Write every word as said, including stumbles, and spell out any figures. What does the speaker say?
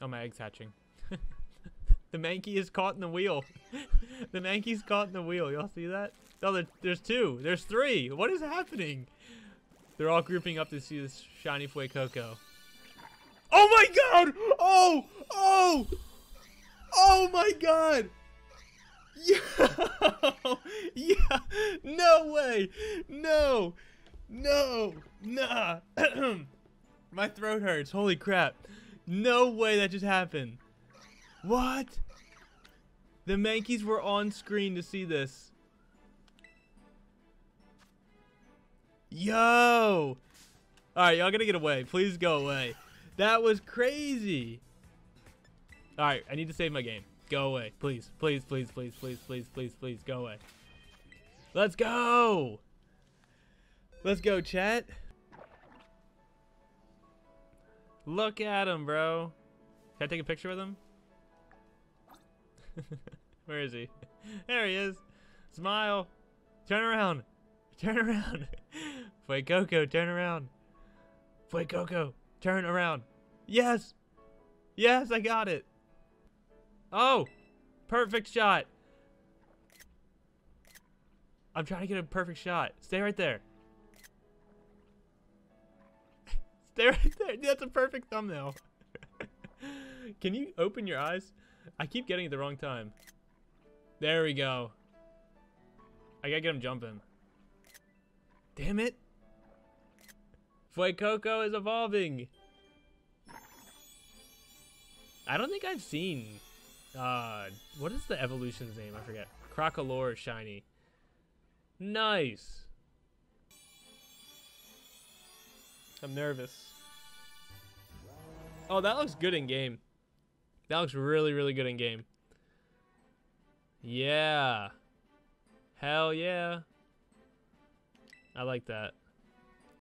Oh, my egg's hatching. The Mankey is caught in the wheel. The Mankey's caught in the wheel. Y'all see that? Oh, there, there's two. There's three. What is happening? They're all grouping up to see this shiny Fuecoco. Oh my god! Oh! Oh! Oh my god! Yo! Yeah! No way! No! No! Nah! My throat hurts. Holy crap. No way that just happened. What? The Mankeys were on screen to see this. Yo! Alright, y'all gotta get away. Please go away. That was crazy. Alright, I need to save my game. Go away. Please, please, please, please, please, please, please, please, go away. Let's go! Let's go, chat. Look at him, bro. Can I take a picture with him? Where is he? There he is. Smile. Turn around. Turn around. Fuecoco, turn around. Fuecoco, turn around. Yes. Yes, I got it. Oh, perfect shot. I'm trying to get a perfect shot. Stay right there. Stay right there. That's a perfect thumbnail. Can you open your eyes? I keep getting it the wrong time. There we go. I gotta get him jumping. Damn it. Fuecoco is evolving. I don't think I've seen... Uh, what is the evolution's name? I forget. Crocalor shiny. Nice. I'm nervous. Oh, that looks good in game. That looks really, really good in game. Yeah. Hell yeah. I like that.